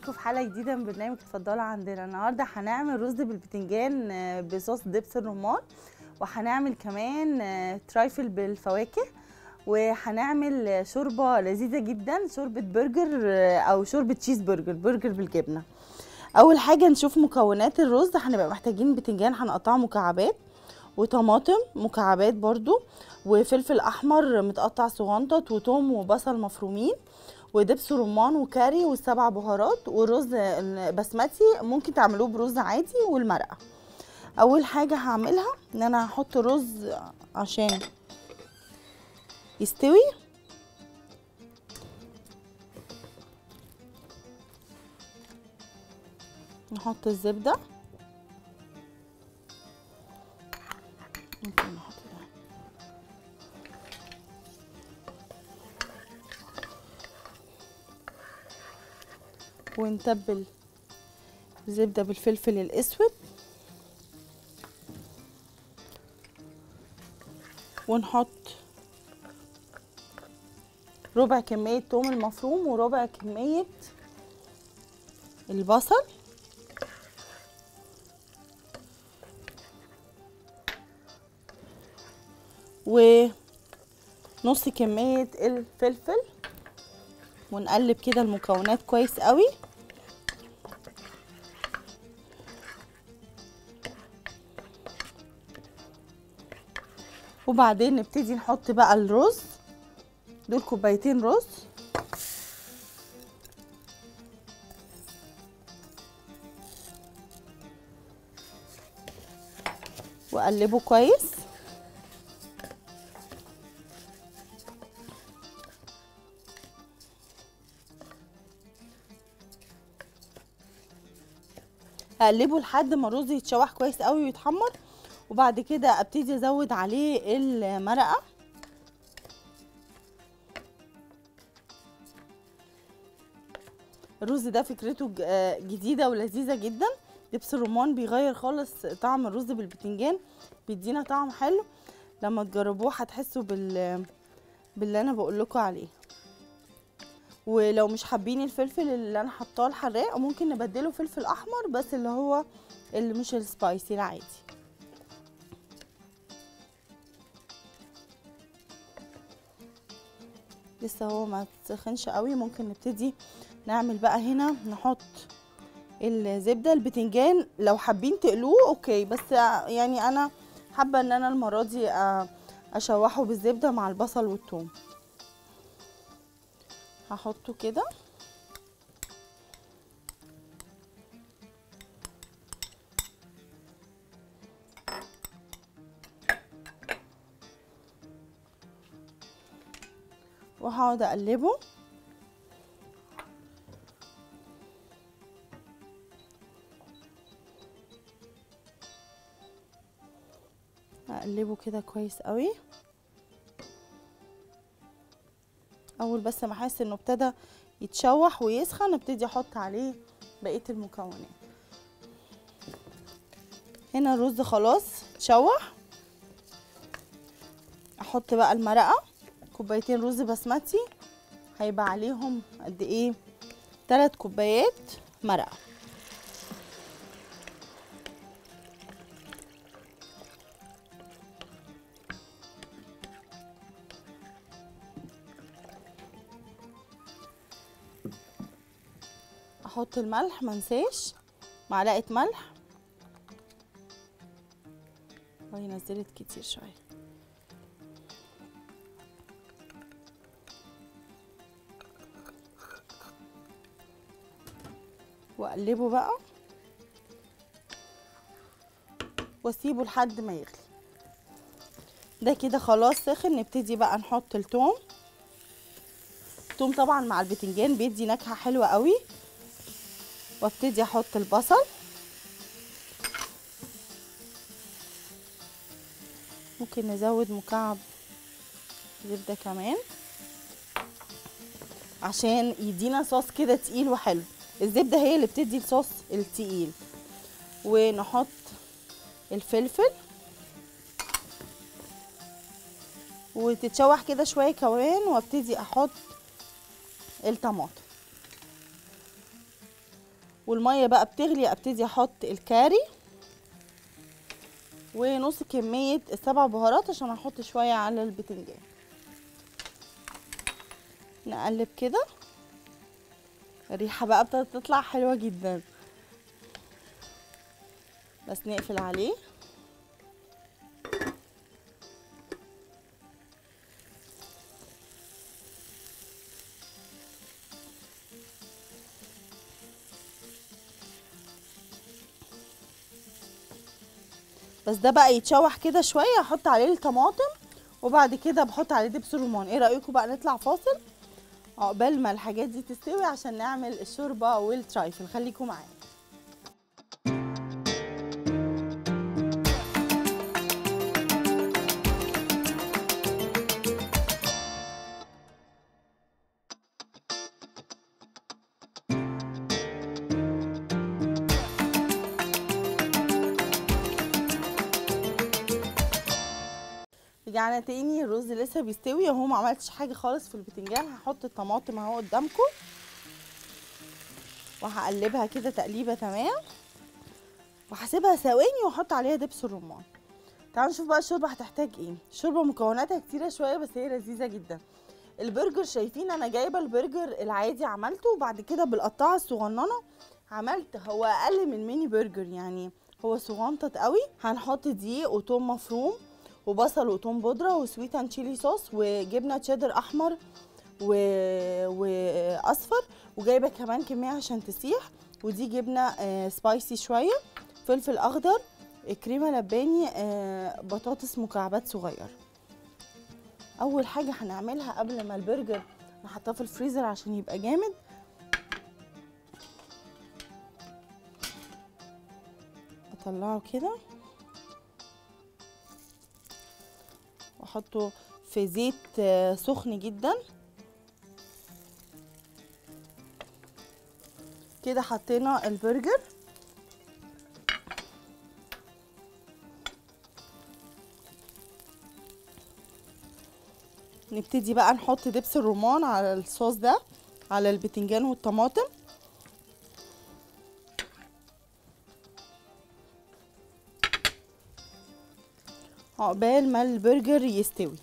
بيكم في حلقه جديده من برنامج اتفضلوا عندنا. النهارده هنعمل رز بالباذنجان بصوص دبس الرمان، وهنعمل كمان ترايفل بالفواكه، وهنعمل شوربه لذيذه جدا، شوربه برجر او شوربه تشيز برجر، برجر بالجبنه. اول حاجه نشوف مكونات الرز. هنبقى محتاجين باذنجان هنقطعه مكعبات، وطماطم مكعبات برضو، وفلفل احمر متقطع صغنطط، وتوم وبصل مفرومين، ودبس رمان وكاري والسبع بهارات، والرز البسمتي ممكن تعملوه برز عادي والمرقه. اول حاجه هعملها ان انا هحط الرز عشان يستوي. نحط الزبده، ممكن نحط ده. ونتبل الزبده بالفلفل الاسود، ونحط ربع كميه ثوم المفروم، وربع كميه البصل، ونص كمية الفلفل، ونقلب كده المكونات كويس قوي. وبعدين نبتدي نحط بقى الرز. دول كوبايتين رز، وقلبه كويس. هقلبه لحد ما الرز يتشوح كويس قوي ويتحمر، وبعد كده ابتدي ازود عليه المرقه. الرز ده فكرته جديده ولذيذه جدا، دبس الرمان بيغير خالص طعم الرز بالباذنجان، بيدينا طعم حلو. لما تجربوه هتحسوا باللي انا بقول لكم عليه. ولو مش حابين الفلفل اللي انا حطاه الحراق، ممكن نبدله فلفل احمر بس اللي هو اللي مش السبايسي العادي. لسه هو ما تسخنش قوي. ممكن نبتدي نعمل بقى هنا، نحط الزبده. الباذنجان لو حابين تقلوه اوكي، بس يعني انا حابه ان انا المره دي اشوحه بالزبده مع البصل والثوم. هحطه كده، وهقعد اقلبه. اقلبه كده كويس قوي. اول بس ما احس انه ابتدى يتشوح ويسخن، ابتدي احط عليه بقيه المكونات. هنا الرز خلاص اتشوح. احط بقى المرقه. كوبايتين رز بسمتي هيبقى عليهم قد ايه؟ 3 كوبايات مرقه. احط الملح، منساش معلقه ملح. وهي نزلت كتير شويه. واقلبه بقى، واسيبه لحد ما يغلي. ده كده خلاص سخن. نبتدي بقى نحط الثوم. الثوم طبعا مع الباذنجان بيدي نكهه حلوه قوي. وابتدي احط البصل. ممكن نزود مكعب زبده كمان عشان يدينا صوص كده تقيل وحلو. الزبده هي اللي بتدي الصوص التقيل. ونحط الفلفل، وتتشوح كده شويه كمان. وابتدي احط الطماطم. والميه بقى بتغلي ابتدي احط الكاري ونص كميه السبع بهارات عشان هحط شويه على الباذنجان. نقلب كده، الريحه بقى ابتدت تطلع حلوه جدا. بس نقفل عليه بس ده بقى يتشوح كده شويه، احط عليه الطماطم وبعد كده بحط عليه دبس رمان. ايه رايكم بقى نطلع فاصل عقبال ما الحاجات دي تستوي عشان نعمل الشوربه والترايفل، خليكم معايا. رجعنا تاني، الرز لسه بيستوي اهو، ما عملتش حاجه خالص في الباذنجان. هحط الطماطم اهو قدامكم وهقلبها كده تقليبه تمام، وهسيبها ثواني واحط عليها دبس الرمان. تعالوا نشوف بقى الشوربه هتحتاج ايه. الشوربه مكوناتها كتيره شويه بس هي لذيذه جدا. البرجر شايفين انا جايبه البرجر العادي عملته، وبعد كده بالقطاعه الصغننه عملت هو اقل من ميني برجر، يعني هو صغنطت قوي. هنحط دقيق وتوم مفروم وبصل وتوم بودره وسويت اند تشيلي صوص وجبنه تشيدر احمر واصفر، وجايبه كمان كميه عشان تسيح، ودي جبنه سبايسي شويه، فلفل اخضر، كريمه لباني، بطاطس مكعبات صغيره. اول حاجه هنعملها قبل ما البرجر نحطها في الفريزر عشان يبقى جامد، اطلعه كده احطه في زيت سخن جدا. كده حطينا البرجر، نبتدي بقى نحط دبس الرمان على الصوص ده على الباذنجان والطماطم. عقبال ما البرجر يستوي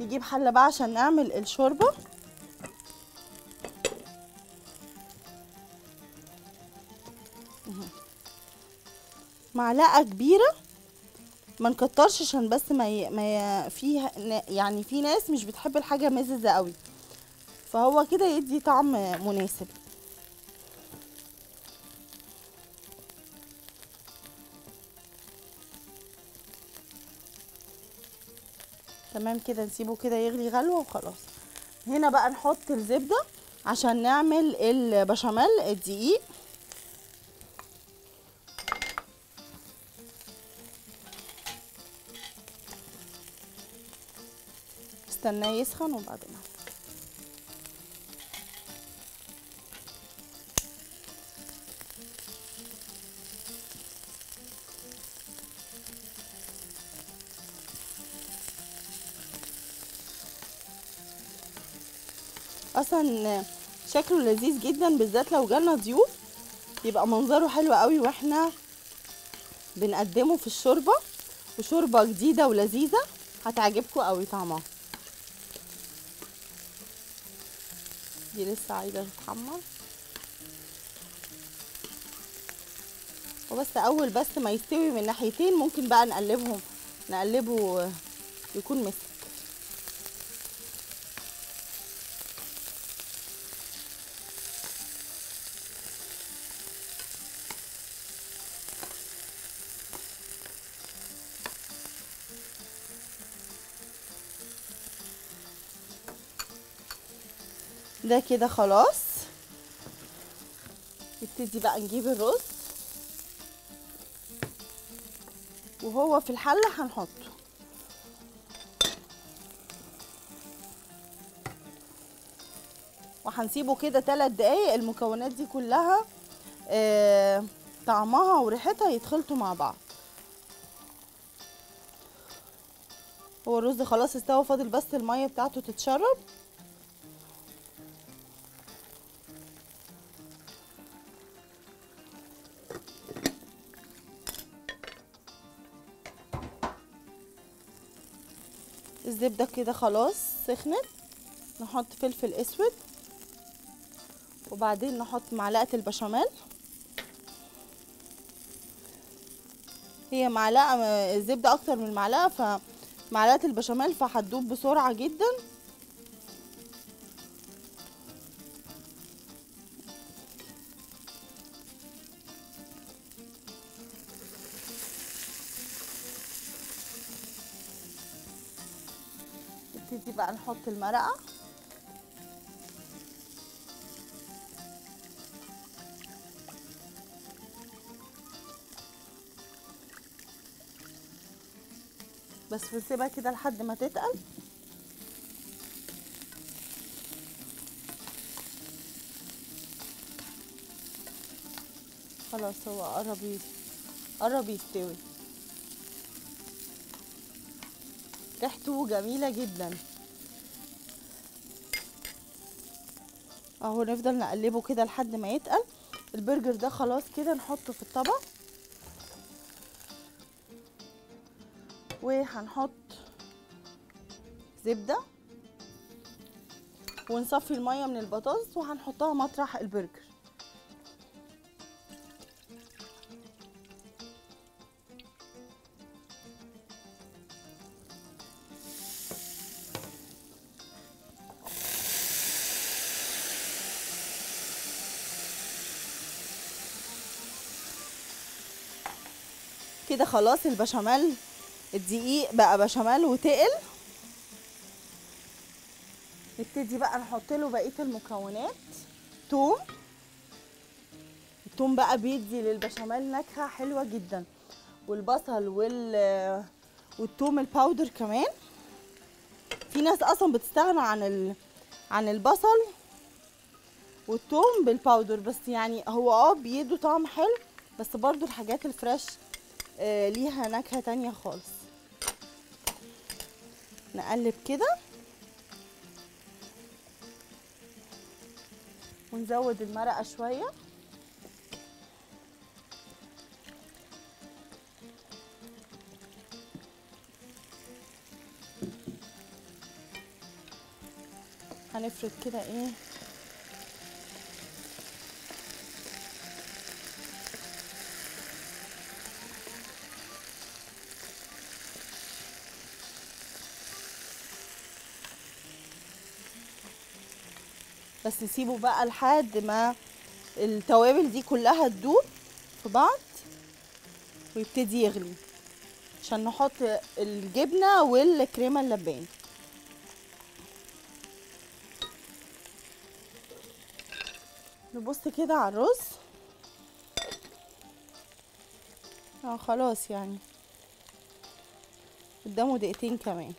نجيب حله بقى عشان نعمل الشوربه. معلقه كبيره، ما نكترش عشان بس ما فيها، يعني في ناس مش بتحب الحاجه مززه قوي، فهو كده يدي طعم مناسب. تمام كده، نسيبه كده يغلي غلوه وخلاص. هنا بقى نحط الزبده عشان نعمل البشاميل. الدقيق استناه يسخن وبعدين اصلا شكله لذيذ جدا، بالذات لو جالنا ضيوف يبقى منظره حلو قوي واحنا بنقدمه في الشوربه. وشوربه جديده ولذيذه هتعجبكم قوي طعمها. دي لسه عايزه تتحمر، وبس اول بس ما يستوي من ناحيتين ممكن بقى نقلبه يكون مسك. ده كده خلاص، نبتدي بقى نجيب الرز وهو في الحله هنحطه. وهنسيبه كده 3 دقايق. المكونات دي كلها طعمها وريحتها يتخلطوا مع بعض. هو الرز خلاص استوى، فاضل بس الميه بتاعته تتشرب. الزبده كده خلاص سخنت، نحط فلفل اسود وبعدين نحط معلقه البشاميل. هي معلقه الزبده اكتر من معلقه، فمعلقه البشاميل فهتدوب بسرعه جدا. نبتدي بقى نحط المرقه. بس بنسيبها كده لحد ما تتقل. خلاص هو قرب يستوي. ريحته جميلة جدا. اهو نفضل نقلبه كده لحد ما يتقل. البرجر ده خلاص كده نحطه في الطبق، وهنحط زبدة ونصفي المية من البطاطس وهنحطها مطرح البرجر. كده خلاص البشاميل الدقيق بقى بشاميل وتقل. نبتدي بقى نحط له بقيه المكونات. توم، التوم بقى بيدي للبشاميل نكهه حلوه جدا، والبصل والتوم الباودر كمان. في ناس اصلا بتستغنى عن البصل والتوم بالباودر، بس يعني هو بيدوا طعم حلو، بس برضو الحاجات الفريش ليها نكهة تانية خالص. نقلب كده ونزود المرقة شوية. هنفرد كده بس نسيبه بقى لحد ما التوابل دي كلها تدوب في بعض ويبتدي يغلي، عشان نحط الجبنه والكريمه اللبان. نبص كده على الرز. خلاص يعني قدامه دقيقتين كمان.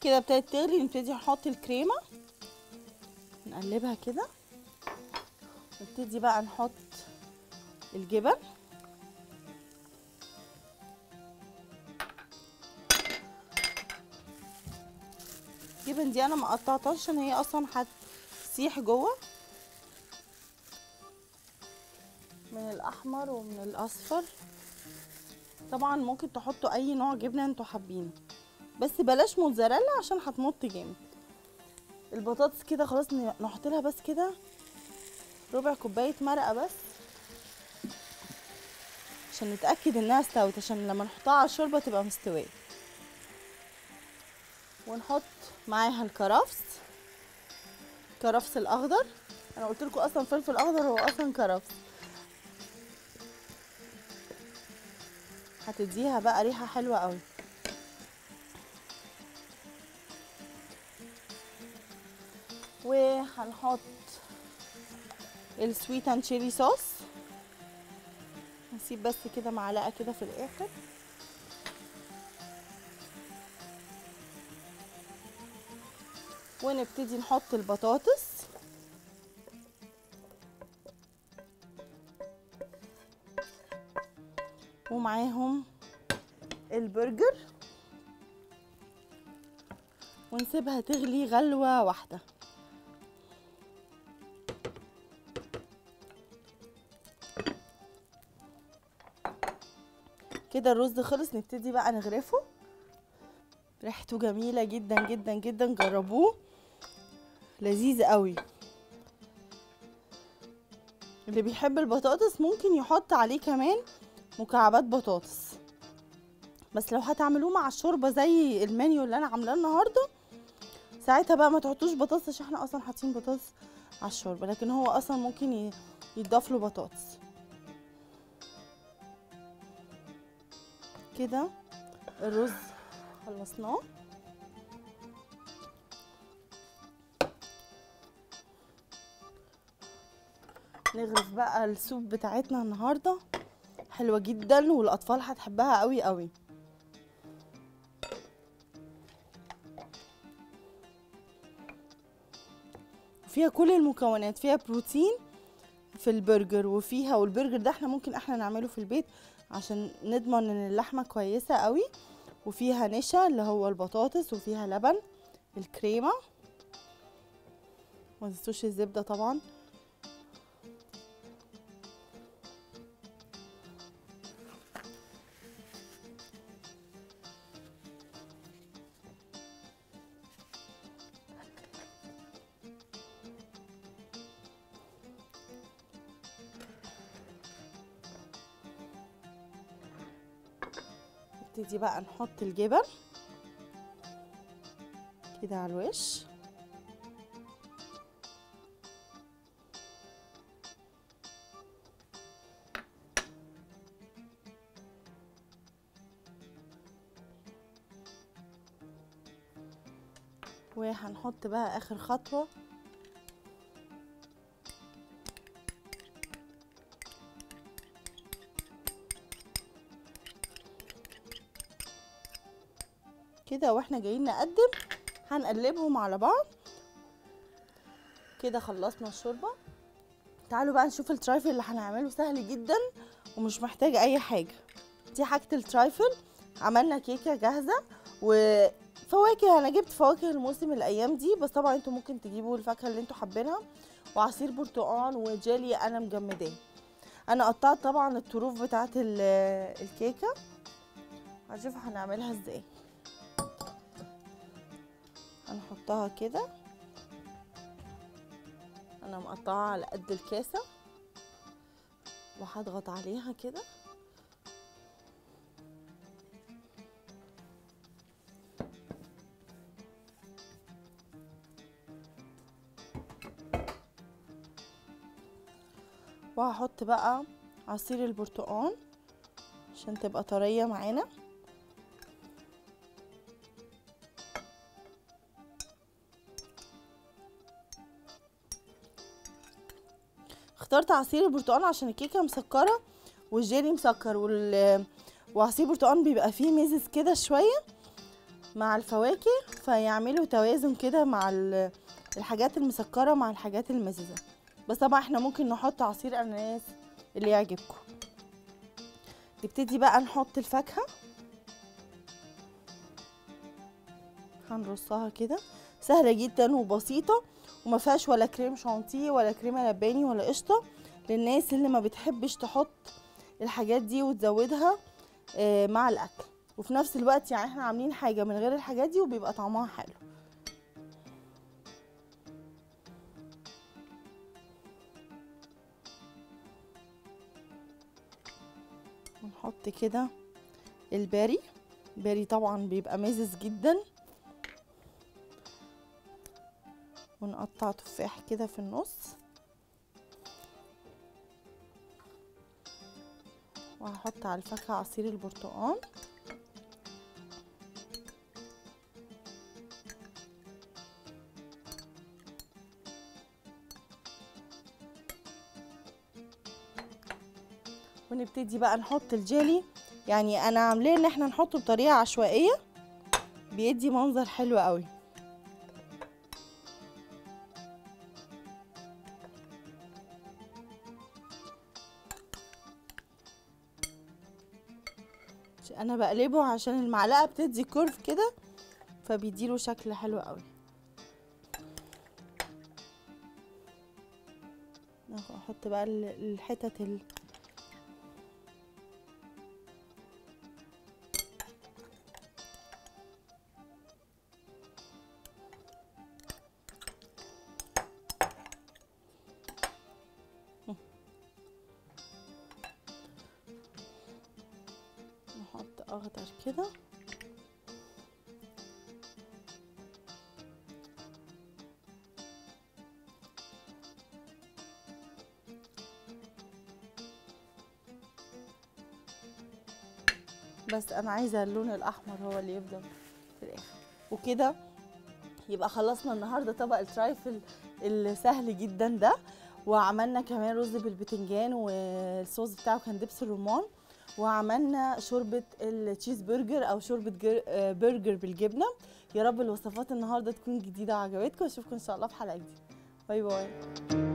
كده ابتدت تغلي، نبتدي نحط الكريمه نقلبها كده. نبتدي بقى نحط الجبن دي انا ما قطعتهاش عشان هي اصلا هتسيح جوه، من الاحمر ومن الاصفر. طبعا ممكن تحطوا اي نوع جبنه انتوا حابينه، بس بلاش موتزاريلا عشان هتمط جامد. البطاطس كده خلاص نحط لها بس كده ربع كوبايه مرقه بس، عشان نتاكد انها استوت، عشان لما نحطها على الشوربه تبقى مستويه. ونحط معاها الكرفس الاخضر. انا قلت لكم اصلا فلفل اخضر، هو اصلا كرفس. هتديها بقى ريحه حلوه قوي. وهنحط السويت اند تشيلي صوص هنسيب بس كده معلقه كده في الاخر. ونبتدي نحط البطاطس. ومعاهم البرجر. ونسيبها تغلي غلوة واحدة. كده الرز خلص، نبتدي بقى نغرفه. ريحته جميلة جدا جدا جدا، جربوه لذيذ قوي. اللي بيحب البطاطس ممكن يحط عليه كمان مكعبات بطاطس، بس لو هتعملوه مع الشوربه زي المنيو اللي انا عاملاه النهارده ساعتها بقى ما تحطوش بطاطس، عشان احنا اصلا حاطين بطاطس على الشوربه، لكن هو اصلا ممكن يتضاف له بطاطس. كده الرز خلصناه. نغرف بقى السوب بتاعتنا النهارده، حلوه جدا والاطفال هتحبها قوي قوي. فيها كل المكونات، فيها بروتين في البرجر، وفيها والبرجر ده احنا ممكن احنا نعمله في البيت عشان نضمن ان اللحمه كويسه قوي. وفيها نشا اللي هو البطاطس، وفيها لبن الكريمه، ما تنسوش الزبده طبعا. نبتدي بقى نحط الجبن كده على الوش، وهنحط بقى اخر خطوة كده. واحنا جايين نقدم هنقلبهم على بعض. كده خلصنا الشوربه. تعالوا بقى نشوف الترايفل اللي هنعمله، سهل جدا ومش محتاج اي حاجه. دي حاجه الترايفل، عملنا كيكه جاهزه وفواكه. انا جبت فواكه الموسم الايام دي، بس طبعا انتوا ممكن تجيبوا الفاكهه اللي انتوا حابينها، وعصير برتقال وجيلي انا مجمداه. انا قطعت طبعا الطروف بتاعه الكيكه، هنشوف هنعملها ازاي. هنحطها كده، انا مقطعها على قد الكاسه، وهضغط عليها كده وهحط بقى عصير البرتقال عشان تبقى طريه معانا. اخترت عصير البرتقال عشان الكيكه مسكره والجيلي مسكر، وعصير البرتقال بيبقى فيه ميزز كده شويه مع الفواكه، فيعملوا توازن كده مع الحاجات المسكره مع الحاجات المززه. بس طبعا احنا ممكن نحط عصير اناناس اللي يعجبكم. نبتدي بقى نحط الفاكهه، هنرصها كده، سهله جدا وبسيطه، وما فيهاش ولا كريم شانتيه ولا كريمه لباني ولا قشطه. للناس اللي ما بتحبش تحط الحاجات دي وتزودها مع الاكل، وفي نفس الوقت يعني احنا عاملين حاجه من غير الحاجات دي وبيبقى طعمها حلو. ونحط كده الباري. الباري طبعا بيبقى مزز جدا. ونقطع تفاح كده في النص، وهحط على الفاكهة عصير البرتقال. نبتدي بقى نحط الجيلي. يعني انا عاملاه ان احنا نحطه بطريقه عشوائيه، بيدي منظر حلو قوي. انا بقلبه عشان المعلقه بتدي كيرف كده، فبيديله شكل حلو قوي. احط بقى الحتت نحط اخضر كده. بس انا عايزه اللون الاحمر هو اللي يفضل في الاخر. وكده يبقى خلصنا النهارده طبق الترايفل السهل جدا ده، وعملنا كمان رز بالباذنجان والصوص بتاعه كان دبس الرمان، وعملنا شوربه التشيز برجر او شوربه برجر بالجبنه. يا رب الوصفات النهارده تكون جديده وعجبتكم، واشوفكم ان شاء الله في حلقه جديده. باي باي.